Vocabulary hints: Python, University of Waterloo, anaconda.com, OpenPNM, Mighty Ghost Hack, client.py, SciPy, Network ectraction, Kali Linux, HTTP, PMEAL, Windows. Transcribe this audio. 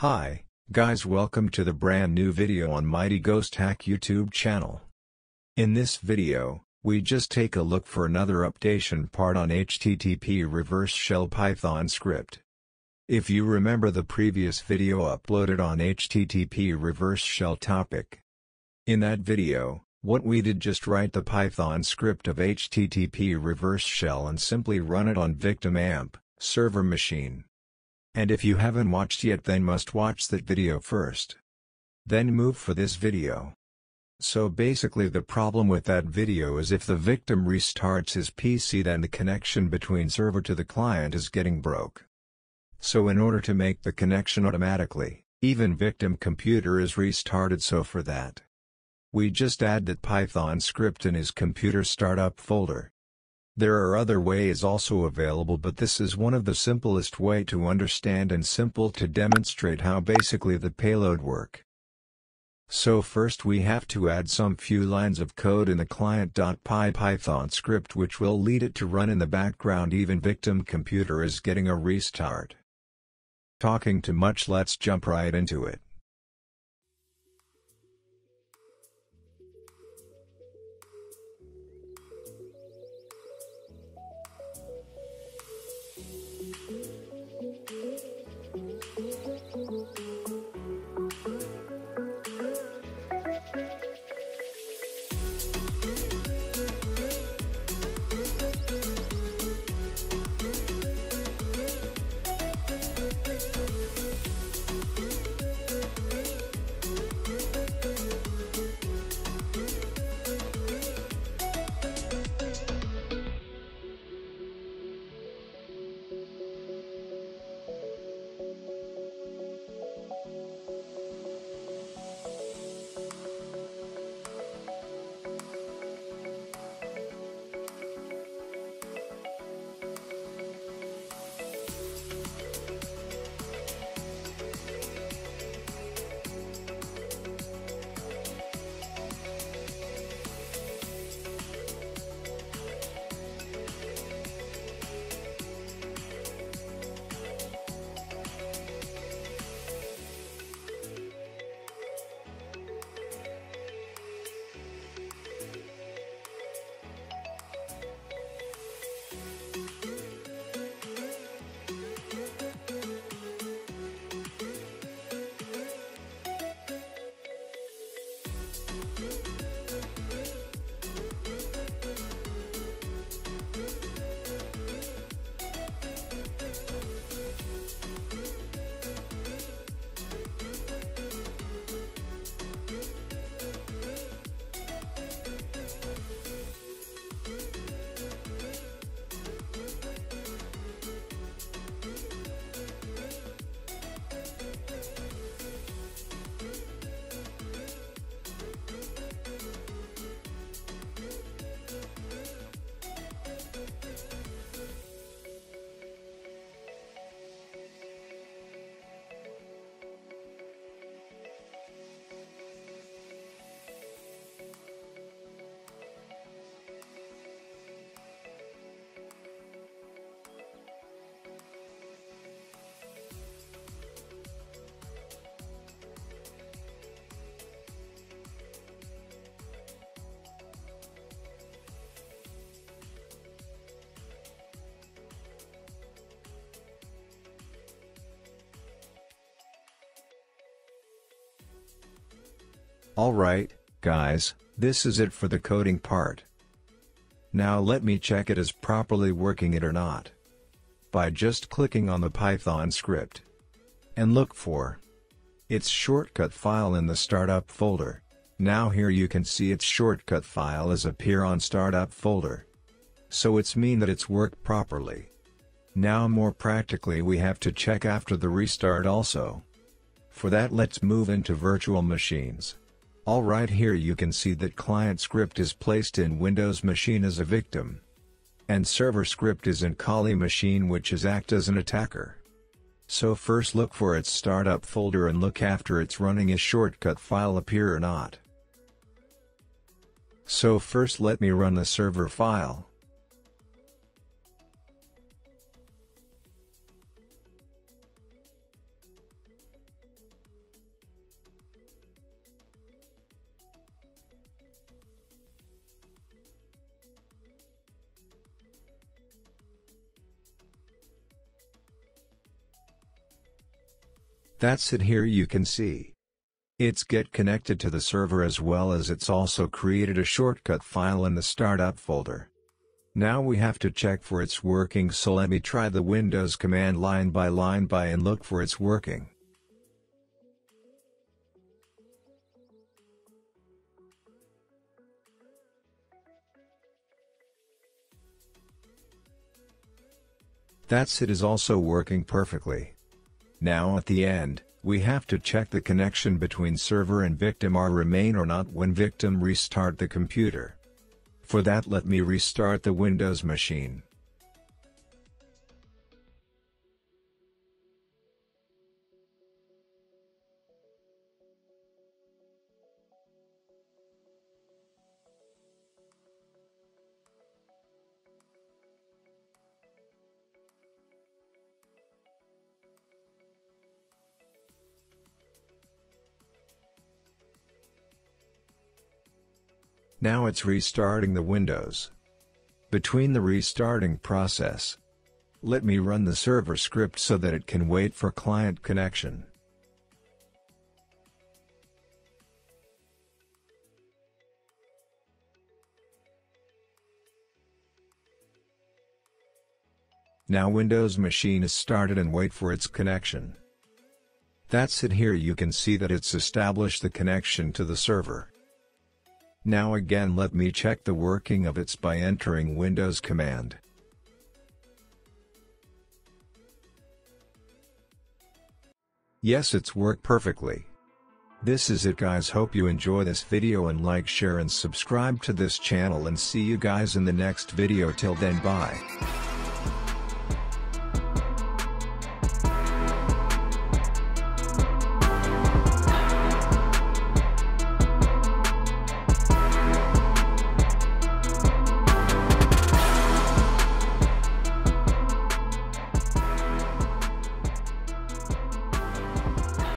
Hi, guys, welcome to the brand new video on Mighty Ghost Hack YouTube channel. In this video, we just take a look for another updation part on HTTP reverse shell Python script. If you remember the previous video uploaded on HTTP reverse shell topic. In that video, what we did just write the Python script of HTTP reverse shell and simply run it on victim AMP, server machine. And if you haven't watched yet then must watch that video first. Then move for this video. So basically the problem with that video is if the victim restarts his PC then the connection between server to the client is getting broke. So in order to make the connection automatically, even victim computer is restarted, so for that, we just add that Python script in his computer startup folder. There are other ways also available, but this is one of the simplest way to understand and simple to demonstrate how basically the payload work. So first we have to add some few lines of code in the client.py Python script which will lead it to run in the background even victim computer is getting a restart. Talking too much, let's jump right into it. Alright, guys, this is it for the coding part. Now let me check it is properly working it or not. By just clicking on the Python script. And look for its shortcut file in the startup folder. Now here you can see its shortcut file is appear on startup folder. So it's mean that it's worked properly. Now more practically we have to check after the restart also. For that let's move into virtual machines. Alright, here you can see that client script is placed in Windows machine as a victim. And server script is in Kali machine which is act as an attacker. So first look for its startup folder and look after it's running a shortcut file appear or not. So first let me run the server file. That's it. Here you can see it's get connected to the server, as well as it's also created a shortcut file in the startup folder. Now we have to check for it's working, so let me try the Windows command line by and look for it's working. That's it, is also working perfectly. Now at the end, we have to check the connection between server and victim are remain or not when victim restart the computer. For that, let me restart the Windows machine. Now it's restarting the Windows. Between the restarting process, let me run the server script so that it can wait for client connection. Now Windows machine is started and wait for its connection. That's it. Here you can see that it's established the connection to the server. Now again, let me check the working of it by entering Windows command. Yes, it's worked perfectly. This is it, guys. Hope you enjoy this video, and like, share and subscribe to this channel, and see you guys in the next video. Till then, bye.